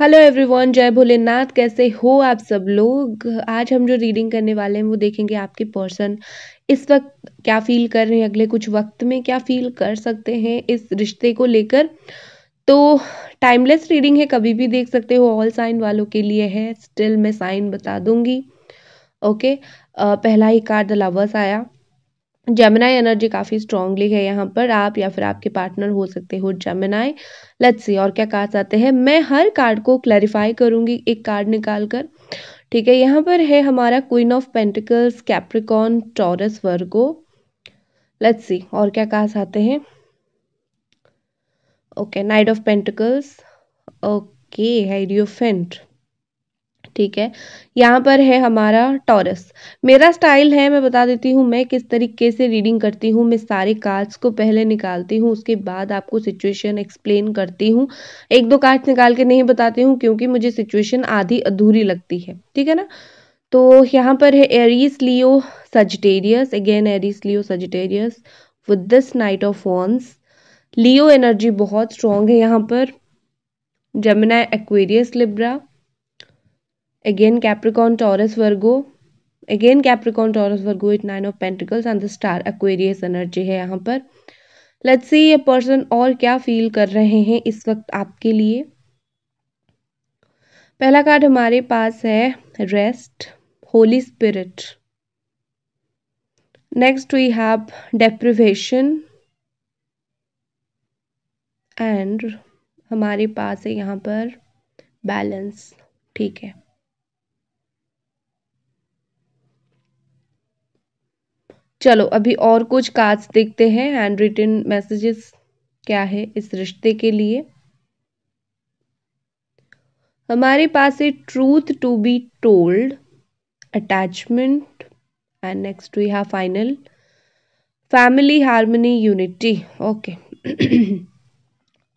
Hello everyone, जय भोलेनाथ। कैसे हो आप सब लोग। आज हम जो रीडिंग करने वाले हैं वो देखेंगे आपके पर्सन इस वक्त क्या फील कर रहे हैं, अगले कुछ वक्त में क्या फील कर सकते हैं इस रिश्ते को लेकर। तो टाइमलेस रीडिंग है, कभी भी देख सकते हो, ऑल साइन वालों के लिए है। स्टिल मैं साइन बता दूंगी। ओके, पहला ही कार्ड द लवर्स आया। जेमिनाई एनर्जी काफ़ी स्ट्रांगली है यहाँ पर। आप या फिर आपके पार्टनर हो सकते हो जेमिनाई। लेट्स सी और क्या कार्ड्स आते हैं। मैं हर कार्ड को क्लैरिफाई करूँगी एक कार्ड निकाल कर, ठीक है। यहाँ पर है हमारा queen of pentacles, Capricorn, Taurus, Virgo. Let's see और क्या कार्ड्स आते हैं। Okay, knight of pentacles, okay, hierophant, ठीक है। यहाँ पर है हमारा टॉरस। मेरा स्टाइल है, मैं बता देती हूँ मैं किस तरीके से रीडिंग करती हूँ। मैं सारे कार्ड्स को पहले निकालती हूँ, उसके बाद आपको सिचुएशन एक्सप्लेन करती हूँ। एक दो कार्ड्स निकाल के नहीं बताती हूँ क्योंकि मुझे सिचुएशन आधी अधूरी लगती है, ठीक है ना। तो यहाँ पर है Aries, Leo, Sagittarius. Again Aries, Leo, Sagittarius with this knight of wands. Leo energy बहुत स्ट्रांग है यहाँ पर। Gemini, Aquarius, Libra. Again Capricorn, Taurus, Virgo. Again Capricorn, Taurus, Virgo with Nine of Pentacles and the Star, Aquarius energy है यहाँ पर। Let's see ये person और क्या फील कर रहे हैं इस वक्त आपके लिए। पहला कार्ड हमारे पास है rest, holy spirit. Next we have deprivation and हमारे पास है यहाँ पर बैलेंस, ठीक है। चलो अभी और कुछ कार्ड्स देखते हैं। हैंड रिटन मैसेजेस क्या है इस रिश्ते के लिए। हमारे पास है truth to be told, attachment and next we have final family, harmony, unity. Okay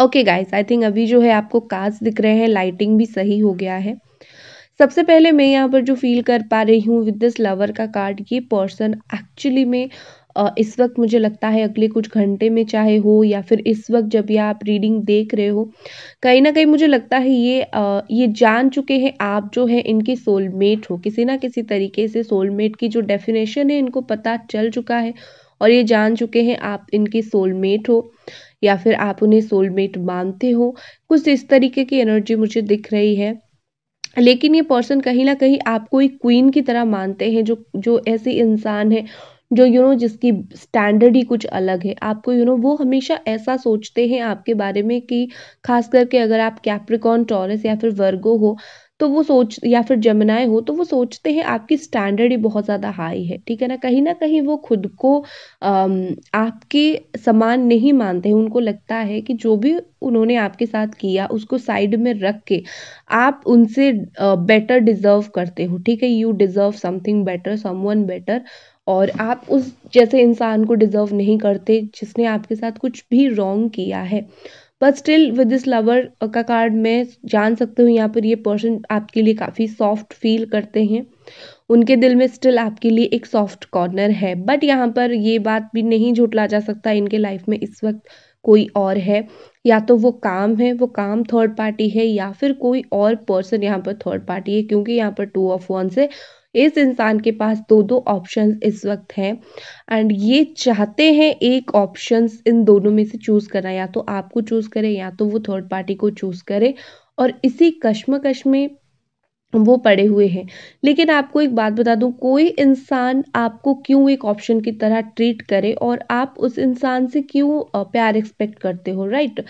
okay guys, I think अभी जो है आपको कार्ड्स दिख रहे हैं, लाइटिंग भी सही हो गया है। सबसे पहले मैं यहाँ पर जो फील कर पा रही हूँ विद दिस लवर का कार्ड, ये पर्सन एक्चुअली में इस वक्त मुझे लगता है अगले कुछ घंटे में चाहे हो या फिर इस वक्त जब ये आप रीडिंग देख रहे हो, कहीं ना कहीं मुझे लगता है ये जान चुके हैं आप जो है इनकी सोलमेट हो। किसी ना किसी तरीके से सोलमेट की जो डेफिनेशन है इनको पता चल चुका है और ये जान चुके हैं आप इनकी सोलमेट हो या फिर आप उन्हें सोलमेट मानते हो। कुछ इस तरीके की एनर्जी मुझे दिख रही है। लेकिन ये पर्सन कहीं ना कहीं आपको एक क्वीन की तरह मानते हैं, जो ऐसी इंसान है जो यू नो जिसकी स्टैंडर्ड ही कुछ अलग है। आपको यू नो वो हमेशा ऐसा सोचते हैं आपके बारे में कि खास करके अगर आप कैप्रिकॉन, टॉरस या फिर वर्गो हो तो वो या फिर जेमिनी हो तो वो सोचते हैं आपकी स्टैंडर्ड ही बहुत ज़्यादा हाई है, ठीक है ना कहीं वो खुद को आपके समान नहीं मानते। उनको लगता है कि जो भी उन्होंने आपके साथ किया उसको साइड में रख के आप उनसे बेटर डिजर्व करते हो, ठीक है। You deserve something better, someone better, और आप उस जैसे इंसान को डिजर्व नहीं करते जिसने आपके साथ कुछ भी रॉन्ग किया है। But still with this lover का कार्ड मैं जान सकती हूँ यहाँ पर ये पर्सन आपके लिए काफ़ी सॉफ्ट फील करते हैं। उनके दिल में स्टिल आपके लिए एक सॉफ्ट कॉर्नर है। बट यहाँ पर ये बात भी नहीं झुटला जा सकता, इनके लाइफ में इस वक्त कोई और है, या तो वो काम है, वो काम थर्ड पार्टी है या फिर कोई और पर्सन यहाँ पर थर्ड पार्टी है। क्योंकि यहाँ पर टू ऑफ वन से इस इंसान के पास दो ऑप्शंस इस वक्त हैं एंड ये चाहते हैं एक ऑप्शंस इन दोनों में से चूज़ करना, या तो आपको चूज़ करें या तो वो थर्ड पार्टी को चूज़ करे, और इसी कश्मकश में वो पड़े हुए हैं। लेकिन आपको एक बात बता दूं, कोई इंसान आपको क्यों एक ऑप्शन की तरह ट्रीट करे और आप उस इंसान से क्यों प्यार एक्सपेक्ट करते हो, राइट।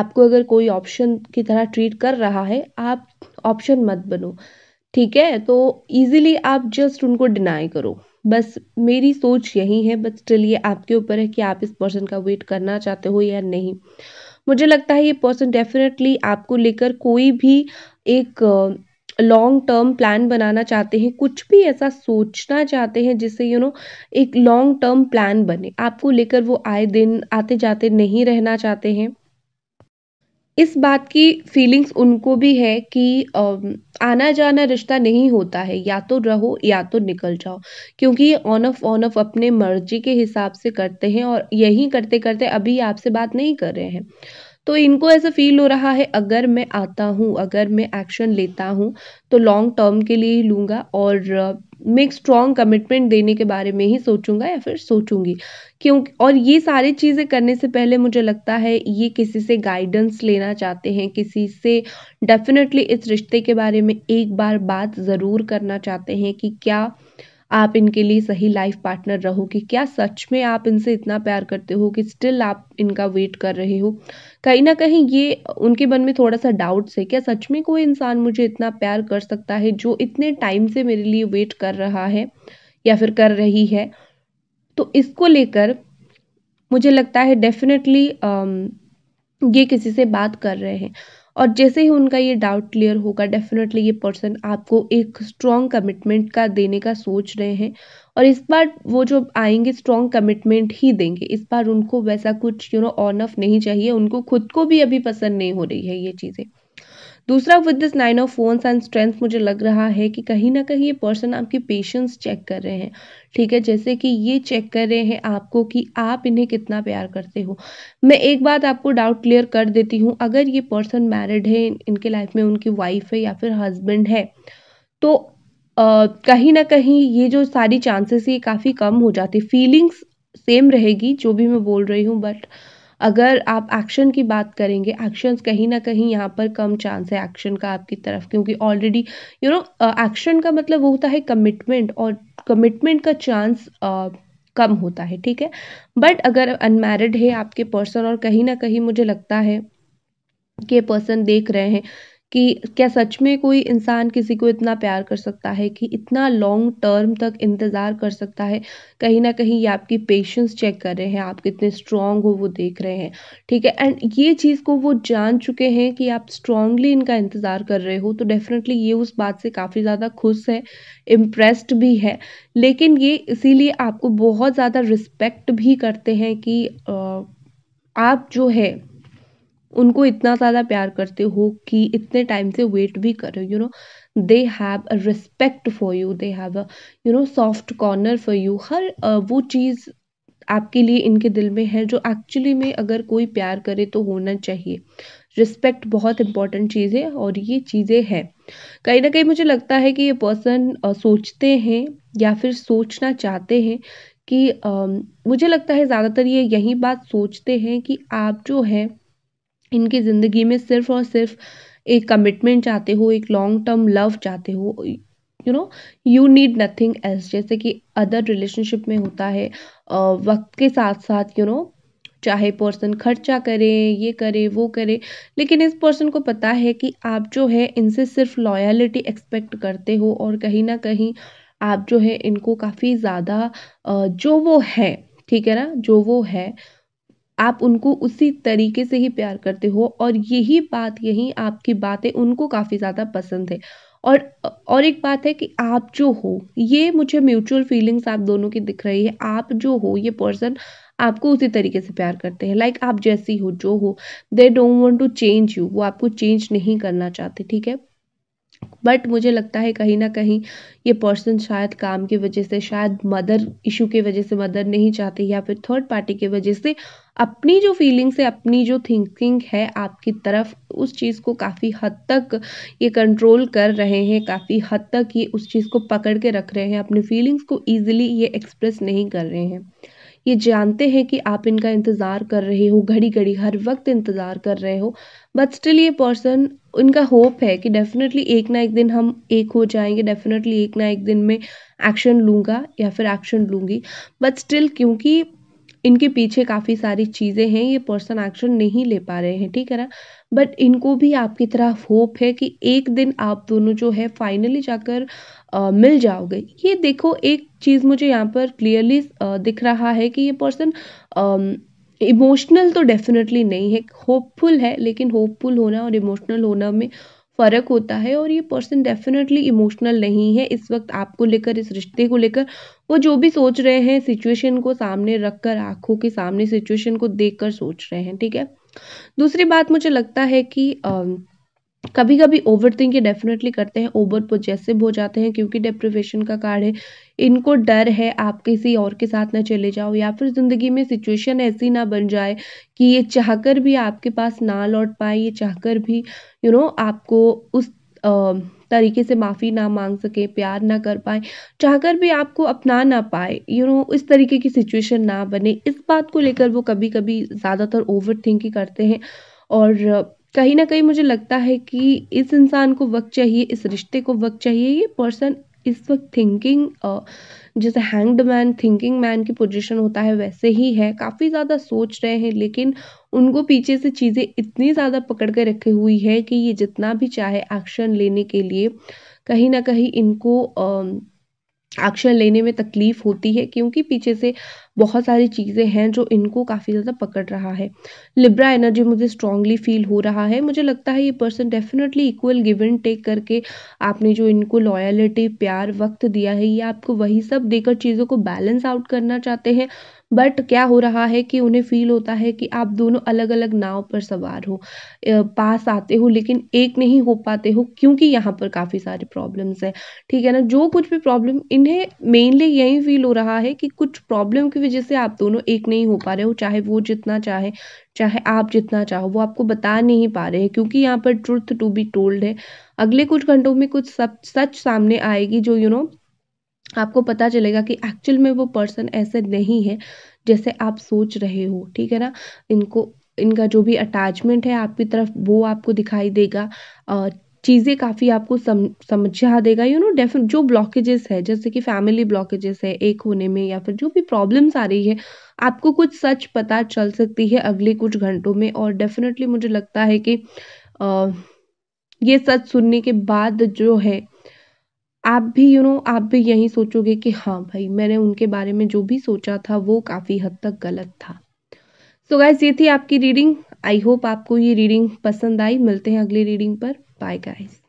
आपको अगर कोई ऑप्शन की तरह ट्रीट कर रहा है, आप ऑप्शन मत बनो, ठीक है। तो इजीली आप जस्ट उनको डिनाई करो, बस मेरी सोच यही है। बट स्टिल ये आपके ऊपर है कि आप इस पर्सन का वेट करना चाहते हो या नहीं। मुझे लगता है ये पर्सन डेफिनेटली आपको लेकर कोई भी एक लॉन्ग टर्म प्लान बनाना चाहते हैं, कुछ भी ऐसा सोचना चाहते हैं जिससे यू नो एक लॉन्ग टर्म प्लान बने। आपको लेकर वो आए दिन आते जाते नहीं रहना चाहते हैं। इस बात की फीलिंग्स उनको भी है कि आना जाना रिश्ता नहीं होता है, या तो रहो या तो निकल जाओ, क्योंकि ये ऑन ऑफ अपने मर्जी के हिसाब से करते हैं और यही करते करते अभी आपसे बात नहीं कर रहे हैं। तो इनको ऐसा फील हो रहा है अगर मैं आता हूँ, अगर मैं एक्शन लेता हूँ तो लॉन्ग टर्म के लिए ही लूँगा और मैं एक स्ट्रॉन्ग कमिटमेंट देने के बारे में ही सोचूंगा या फिर सोचूंगी। क्योंकि और ये सारी चीज़ें करने से पहले मुझे लगता है ये किसी से गाइडेंस लेना चाहते हैं, किसी से डेफिनेटली इस रिश्ते के बारे में एक बार बात ज़रूर करना चाहते हैं कि क्या आप इनके लिए सही लाइफ पार्टनर रहो, कि क्या सच में आप इनसे इतना प्यार करते हो कि स्टिल आप इनका वेट कर रहे हो। कहीं ना कहीं ये उनके मन में थोड़ा सा डाउट्स है, क्या सच में कोई इंसान मुझे इतना प्यार कर सकता है जो इतने टाइम से मेरे लिए वेट कर रहा है या फिर कर रही है। तो इसको लेकर मुझे लगता है डेफिनेटली ये किसी से बात कर रहे हैं और जैसे ही उनका ये डाउट क्लियर होगा डेफिनेटली ये पर्सन आपको एक स्ट्रॉन्ग कमिटमेंट का देने का सोच रहे हैं और इस बार वो जो आएंगे स्ट्रॉन्ग कमिटमेंट ही देंगे। इस बार उनको वैसा कुछ ऑन ऑफ नहीं चाहिए, उनको खुद को भी अभी पसंद नहीं हो रही है ये चीज़ें। दूसरा, with this 9 of wands and strength, मुझे लग रहा है कि कहीं ना कहीं ये पर्सन आपकी पेशेंस चेक कर रहे हैं। ठीक है, जैसे कि ये चेक कर रहे हैं आपको कि आप इन्हें कितना प्यार करते हो। मैं एक बात आपको डाउट क्लियर कर देती हूँ, अगर ये पर्सन मैरिड है, इनके लाइफ में उनकी वाइफ है या फिर हस्बैंड है, तो कहीं ना कहीं ये जो सारी चांसेस ये काफ़ी कम हो जाती। फीलिंग्स सेम रहेगी जो भी मैं बोल रही हूँ, बट अगर आप एक्शन की बात करेंगे, एक्शंस कहीं ना कहीं यहाँ पर कम चांस है एक्शन का आपकी तरफ, क्योंकि ऑलरेडी एक्शन का मतलब वो होता है कमिटमेंट और कमिटमेंट का चांस कम होता है। ठीक है, बट अगर अनमैरिड है आपके पर्सन और कहीं ना कहीं मुझे लगता है कि पर्सन देख रहे हैं कि क्या सच में कोई इंसान किसी को इतना प्यार कर सकता है कि इतना लॉन्ग टर्म तक इंतज़ार कर सकता है। कहीं ना कहीं ये आपकी पेशेंस चेक कर रहे हैं, आप कितने स्ट्रॉन्ग हो वो देख रहे हैं। ठीक है, एंड ये चीज़ को वो जान चुके हैं कि आप स्ट्रॉन्गली इनका इंतज़ार कर रहे हो, तो डेफिनेटली ये उस बात से काफ़ी ज़्यादा खुश है, इम्प्रेस्ड भी है। लेकिन ये इसीलिए आपको बहुत ज़्यादा रिस्पेक्ट भी करते हैं कि आप जो है उनको इतना ज़्यादा प्यार करते हो कि इतने टाइम से वेट भी करो। They have a respect for you, they have a soft corner for you. हर वो चीज़ आपके लिए इनके दिल में है जो एक्चुअली में अगर कोई प्यार करे तो होना चाहिए। रिस्पेक्ट बहुत इंपॉर्टेंट चीज़ है और ये चीज़ें हैं। कहीं ना कहीं मुझे लगता है कि ये पर्सन सोचते हैं या फिर सोचना चाहते हैं कि मुझे लगता है ज़्यादातर ये यही बात सोचते हैं कि आप जो है इनकी ज़िंदगी में सिर्फ और सिर्फ एक कमिटमेंट चाहते हो, एक लॉन्ग टर्म लव चाहते हो। यू नीड नथिंग एल्स, जैसे कि अदर रिलेशनशिप में होता है। वक्त के साथ साथ चाहे पर्सन खर्चा करे, ये करे, वो करे, लेकिन इस पर्सन को पता है कि आप जो है इनसे सिर्फ लॉयलिटी एक्सपेक्ट करते हो और कहीं ना कहीं आप जो है इनको काफ़ी ज़्यादा जो वो है, ठीक है ना, जो वो है आप उनको उसी तरीके से ही प्यार करते हो और यही आपकी बातें उनको काफ़ी ज़्यादा पसंद है। और एक बात है कि आप जो हो, ये मुझे म्यूचुअल फीलिंग्स आप दोनों की दिख रही है। आप जो हो, ये पर्सन आपको उसी तरीके से प्यार करते हैं, लाइक आप जैसी हो, जो हो। They don't want to change you, वो आपको चेंज नहीं करना चाहते। ठीक है, बट मुझे लगता है कहीं ना कहीं ये पर्सन शायद काम की वजह से, शायद मदर इशू की वजह से मदर नहीं चाहते या फिर थर्ड पार्टी की वजह से अपनी जो फीलिंग्स है, अपनी जो थिंकिंग है आपकी तरफ, उस चीज़ को काफ़ी हद तक ये कंट्रोल कर रहे हैं, काफ़ी हद तक ये उस चीज़ को पकड़ के रख रहे हैं। अपनी फीलिंग्स को ईजिली ये एक्सप्रेस नहीं कर रहे हैं। ये जानते हैं कि आप इनका इंतज़ार कर रहे हो, घड़ी घड़ी हर वक्त इंतज़ार कर रहे हो, बट स्टिल ये पर्सन, उनका होप है कि डेफिनेटली एक ना एक दिन हम एक हो जाएंगे, डेफिनेटली एक ना एक दिन मैं एक्शन लूँगा या फिर एक्शन लूँगी, बट स्टिल क्योंकि इनके पीछे काफ़ी सारी चीज़ें हैं, ये पर्सन एक्शन नहीं ले पा रहे हैं। ठीक है ना, बट इनको भी आपकी तरह होप है कि एक दिन आप दोनों जो है फाइनली जाकर मिल जाओगे। ये देखो, एक चीज़ मुझे यहाँ पर क्लियरली दिख रहा है कि ये पर्सन इमोशनल तो डेफिनेटली नहीं है, होपफुल है, लेकिन होपफुल होना और इमोशनल होना में फ़र्क होता है। और ये पर्सन डेफिनेटली इमोशनल नहीं है इस वक्त आपको लेकर, इस रिश्ते को लेकर। वो जो भी सोच रहे हैं, सिचुएशन को सामने रखकर, आंखों के सामने सिचुएशन को देखकर सोच रहे हैं। ठीक है, दूसरी बात मुझे लगता है कि कभी कभी ओवर थिंकिंग डेफिनेटली करते हैं, ओवर पोजेसिव हो जाते हैं क्योंकि डिप्रिवेशन का कार्ड है। इनको डर है आप किसी और के साथ ना चले जाओ या फिर ज़िंदगी में सिचुएशन ऐसी ना बन जाए कि ये चाहकर भी आपके पास ना लौट पाए, ये चाहकर भी आपको उस तरीके से माफ़ी ना मांग सके, प्यार ना कर पाए, चाहकर भी आपको अपना ना पाए, इस तरीके की सिचुएशन ना बने। इस बात को लेकर वो कभी कभी ज़्यादातर ओवर थिंकिंग करते हैं और कहीं ना कहीं मुझे लगता है कि इस इंसान को वक्त चाहिए, इस रिश्ते को वक्त चाहिए। ये पर्सन इस वक्त थिंकिंग, जैसे हैंग्ड मैन थिंकिंग मैन की पोजीशन होता है वैसे ही है, काफ़ी ज़्यादा सोच रहे हैं लेकिन उनको पीछे से चीज़ें इतनी ज़्यादा पकड़ के रखी हुई है कि ये जितना भी चाहे एक्शन लेने के लिए कहीं ना कहीं इनको एक्शन लेने में तकलीफ होती है क्योंकि पीछे से बहुत सारी चीज़ें हैं जो इनको काफ़ी ज़्यादा पकड़ रहा है। लिब्रा एनर्जी मुझे स्ट्रांगली फील हो रहा है। मुझे लगता है ये person definitely equal give and take करके आपने जो इनको लॉयलिटी, प्यार, वक्त दिया है, ये आपको वही सब देकर चीज़ों को बैलेंस आउट करना चाहते हैं। बट क्या हो रहा है कि उन्हें फील होता है कि आप दोनों अलग अलग नाव पर सवार हो, पास आते हो लेकिन एक नहीं हो पाते हो क्योंकि यहाँ पर काफ़ी सारे प्रॉब्लम्स हैं। ठीक है ना, जो कुछ भी प्रॉब्लम, इन्हें मेनली यही फील हो रहा है कि कुछ प्रॉब्लम की वजह से आप दोनों एक नहीं हो पा रहे हो, चाहे वो जितना चाहे, चाहे आप जितना चाहो, वो आपको बता नहीं पा रहे हैं क्योंकि यहाँ पर ट्रुथ टू बी टोल्ड है। अगले कुछ घंटों में कुछ सच सामने आएगी जो आपको पता चलेगा कि एक्चुअल में वो पर्सन ऐसे नहीं है जैसे आप सोच रहे हो। ठीक है ना, इनका जो भी अटैचमेंट है आपकी तरफ वो आपको दिखाई देगा, चीज़ें काफ़ी आपको समझा देगा। जो ब्लॉकेजेस है, जैसे कि फैमिली ब्लॉकेजेस है एक होने में, या फिर जो भी प्रॉब्लम्स आ रही है, आपको कुछ सच पता चल सकती है अगले कुछ घंटों में। और डेफिनेटली मुझे लगता है कि ये सच सुनने के बाद जो है आप भी आप भी यही सोचोगे कि हाँ भाई, मैंने उनके बारे में जो भी सोचा था वो काफ़ी हद तक गलत था। सो गाइस, ये थी आपकी रीडिंग। आई होप आपको ये रीडिंग पसंद आई। मिलते हैं अगली रीडिंग पर। Bye guys.